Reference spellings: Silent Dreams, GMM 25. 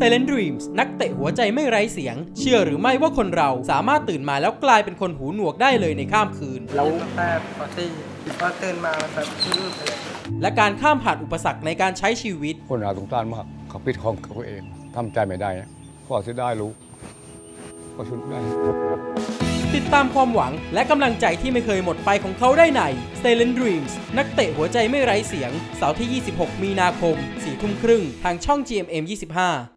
Silent Dreams นักเตะหัวใจไม่ไร้เสียงเชื่อหรือไม่ว่าคนเราสามารถตื่นมาแล้วกลายเป็นคนหูหนวกได้เลยในข้ามคืนแล้วแป๊บพอที่ตื่นมาแบบชื่อเลยและการข้ามผ่านอุปสรรคในการใช้ชีวิตคนเราสงสารมากเขาปิดห้องเขาเองทำใจไม่ได้ขอเสียได้รู้ขอชุดได้ติดตามความหวังและกำลังใจที่ไม่เคยหมดไปของเขาได้ใน Silent Dreams นักเตะหัวใจไม่ไร้เสียงเสาร์ที่26 มีนาคม 22:30 ทางช่อง GMM 25